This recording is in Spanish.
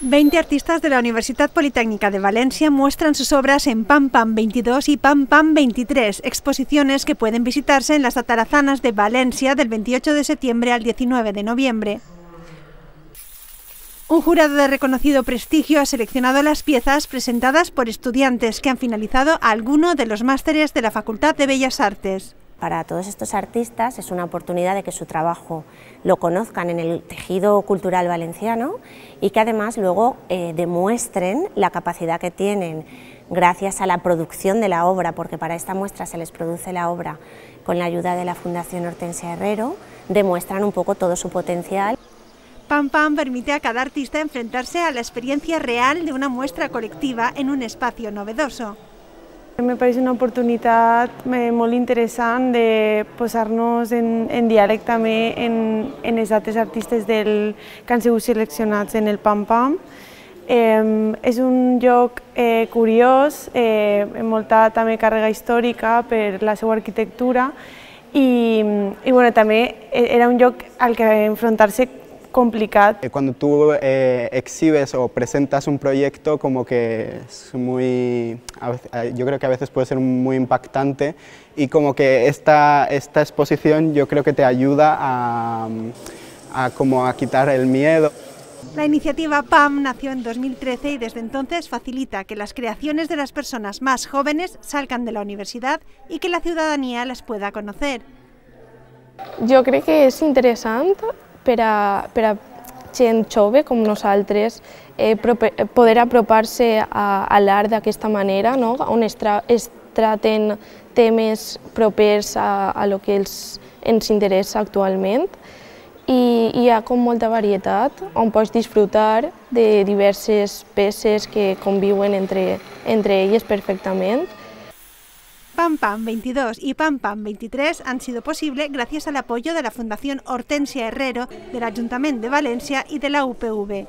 20 artistas de la Universitat Politècnica de Valencia muestran sus obras en PAM!PAM! 22 y PAM!PAM! 23, exposiciones que pueden visitarse en las Atarazanas de Valencia del 28 de septiembre al 19 de noviembre. Un jurado de reconocido prestigio ha seleccionado las piezas presentadas por estudiantes que han finalizado alguno de los másteres de la Facultad de Bellas Artes. Para todos estos artistas es una oportunidad de que su trabajo lo conozcan en el tejido cultural valenciano y que además luego demuestren la capacidad que tienen gracias a la producción de la obra, porque para esta muestra se les produce la obra con la ayuda de la Fundación Hortensia Herrero, demuestran un poco todo su potencial. PAM!PAM! Permite a cada artista enfrentarse a la experiencia real de una muestra colectiva en un espacio novedoso. Me parece una oportunitat molt interessant de posar-nos en diàleg també en els altres artistes que han sigut seleccionats en el PAM!PAM!. És un lloc curiós, amb molta també càrrega històrica per la seva arquitectura i bueno, també era un lloc al que enfrontar-se complicado. Cuando tú exhibes o presentas un proyecto, como que es muy, yo creo que a veces puede ser muy impactante, y como que esta exposición yo creo que te ayuda a quitar el miedo. La iniciativa PAM! Nació en 2013 y desde entonces facilita que las creaciones de las personas más jóvenes salgan de la universidad y que la ciudadanía las pueda conocer. Yo creo que es interesante per a gent jove com nosaltres poder apropar-se a l'art d'aquesta manera, on es traten temes propers a lo que ens interessa actualment, i hi ha com molta varietat on pots disfrutar de diverses peces que conviuen entre elles perfectament. PAM!PAM! 22 y PAM!PAM! 23 han sido posible gracias al apoyo de la Fundación Hortensia Herrero, del Ayuntamiento de Valencia y de la UPV.